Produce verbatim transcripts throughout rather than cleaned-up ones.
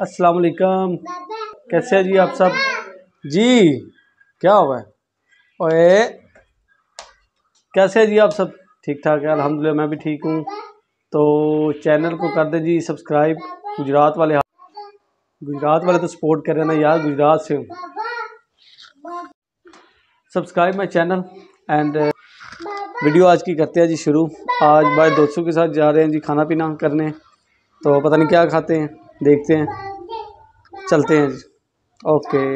अस्सलाम वालेकुम, कैसे हैं जी आप सब? जी क्या हुआ है? ओए कैसे हैं जी आप सब? ठीक ठाक है अल्हम्दुलिल्लाह, मैं भी ठीक हूँ। तो चैनल को कर दें जी सब्सक्राइब। गुजरात वाले गुजरात वाले तो सपोर्ट कर रहे हैं ना यार, गुजरात से हूँ। Subscribe my channel and video आज की करते हैं जी शुरू। आज भाई दोस्तों के साथ जा रहे हैं जी खाना पीना करने, तो पता नहीं क्या खाते हैं, देखते हैं, चलते हैं जी। ओके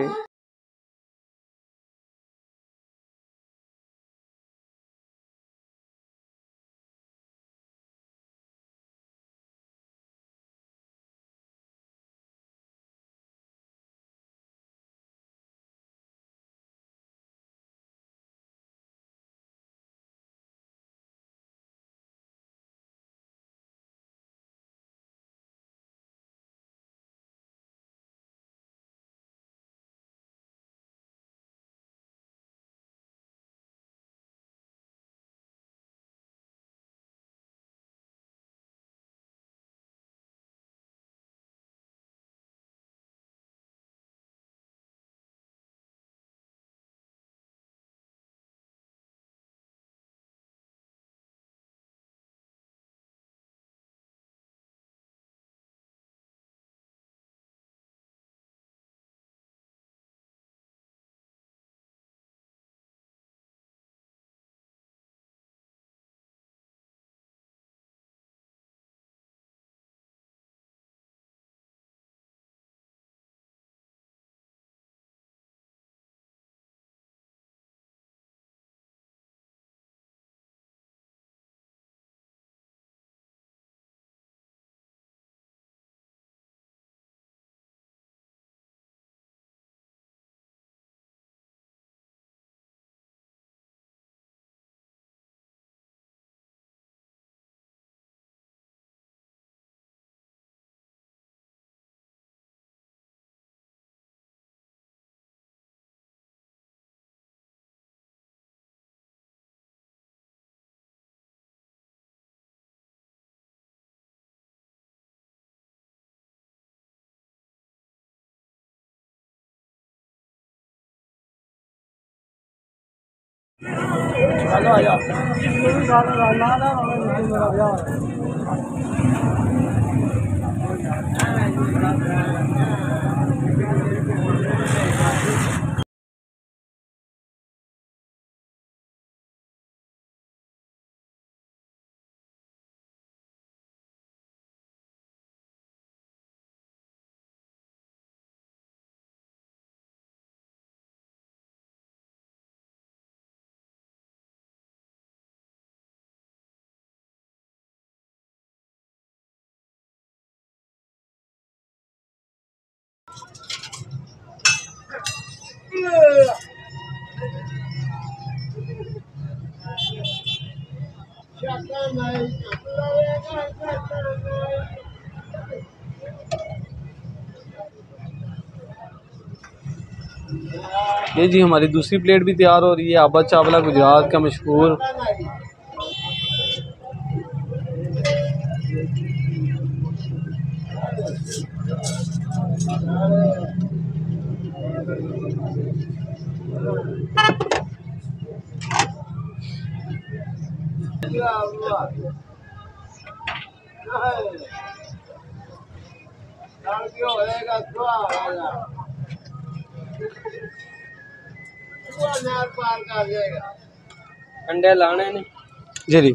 हेलो आया ये जी हमारी दूसरी प्लेट भी तैयार हो रही है। आबिद चावल गुजरात का मशहूर अंडे लाने ने जी जी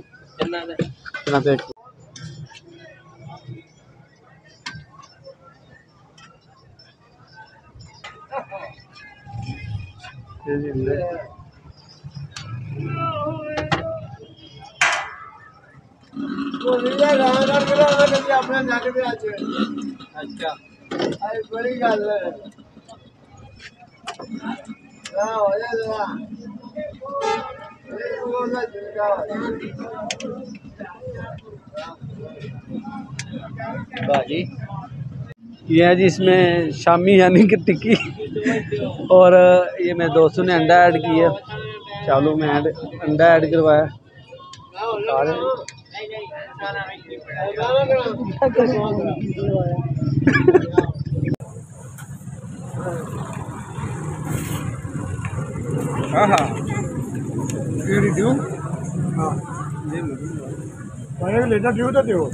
भाजी यह जी इसमें शामी यानी कि टिक्की और ये मेरे दोस्तों ने अंडा ऐड किया, चालू में ऐड अंडा ऐड करवाया। हाँ हाँ ड्यू हाँ मैंने भी लेना ड्यू था देखो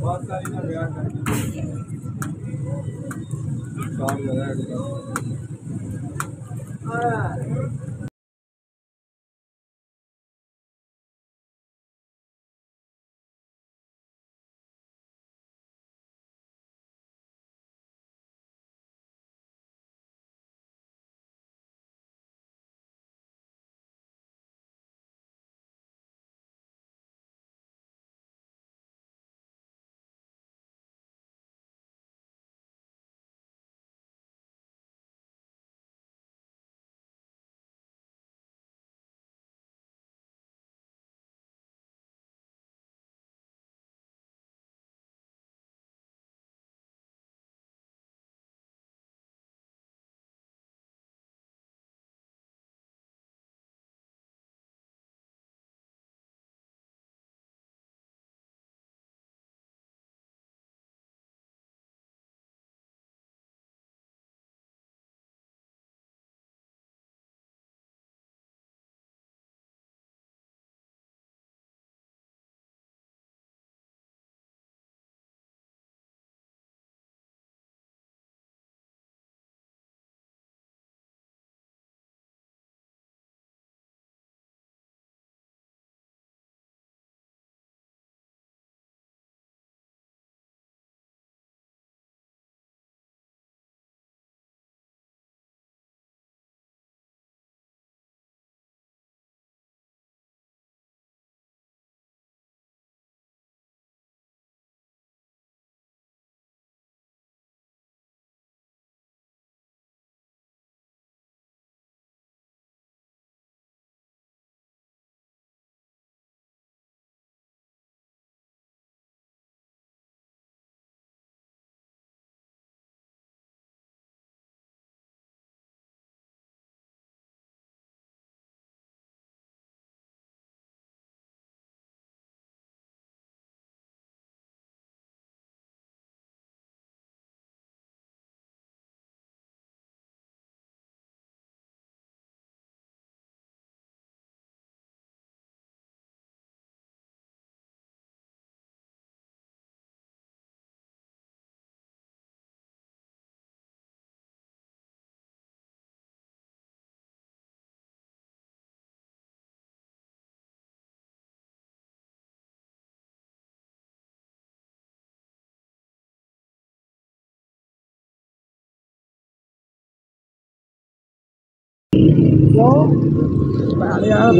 बहुत सारी ना ब्याह काम लगा।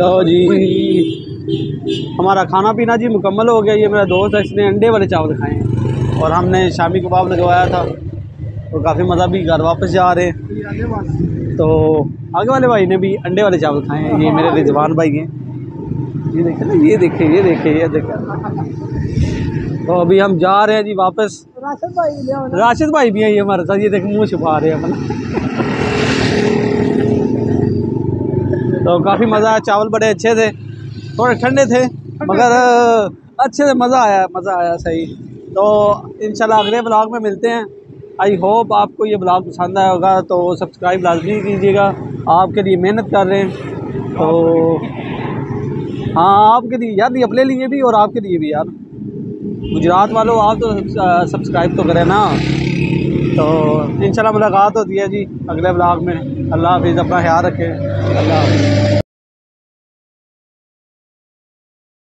लो जी हमारा खाना पीना जी मुकम्मल हो गया। ये मेरा दोस्त है, इसने अंडे वाले चावल खाए हैं और हमने शामी कबाब लगवाया था तो काफ़ी मज़ा भी। घर वापस जा रहे हैं तो आगे वाले भाई ने भी अंडे वाले चावल खाए हैं। ये मेरे रिजवान भाई हैं, ये देखे ना, ये देखे ये देखे ये देखे। तो अभी हम जा रहे हैं जी वापस। राशिद भाई राशिद भाई भी हैं ये हमारे साथ। ये देखे मुँह छुपा रहे हैं अपना। तो काफ़ी मज़ा आया, चावल बड़े अच्छे थे, थोड़े ठंडे थे मगर अच्छे थे, मज़ा आया मज़ा आया सही। तो इंशाल्लाह अगले ब्लॉग में मिलते हैं। आई होप आपको ये ब्लॉग पसंद आया होगा, तो सब्सक्राइब लाजमी कीजिएगा। आपके लिए मेहनत कर रहे हैं तो हाँ, आपके लिए यार, ये अपने लिए भी और आपके लिए भी यार। गुजरात वालों आप तो सब्सक्राइब तो करें ना। तो इंशाल्लाह मुलाकात होती है जी अगले ब्लॉग में। अल्लाह हाफिज़, अपना ख्याल रखें। अल्लाह हाफिज़।